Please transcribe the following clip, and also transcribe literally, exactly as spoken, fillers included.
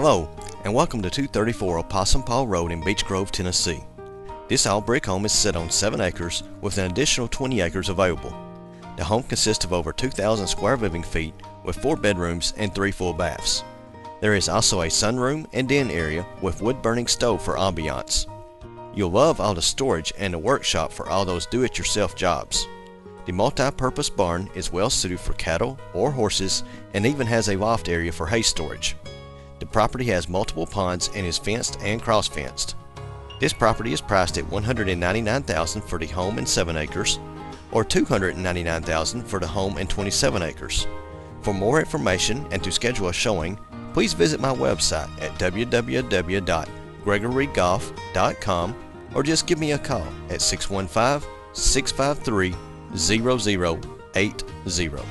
Hello, and welcome to two thirty-four Opossum Paw Road in Beechgrove, Tennessee. This all-brick home is set on seven acres with an additional twenty acres available. The home consists of over two thousand square living feet with four bedrooms and three full baths. There is also a sunroom and den area with wood-burning stove for ambiance. You'll love all the storage and the workshop for all those do-it-yourself jobs. The multi-purpose barn is well suited for cattle or horses and even has a loft area for hay storage. The property has multiple ponds and is fenced and cross-fenced. This property is priced at one hundred ninety-nine thousand dollars for the home and seven acres, or two hundred ninety-nine thousand dollars for the home and twenty-seven acres. For more information and to schedule a showing, please visit my website at w w w dot gregory goff dot com or just give me a call at six one five, six five three, zero zero eight zero.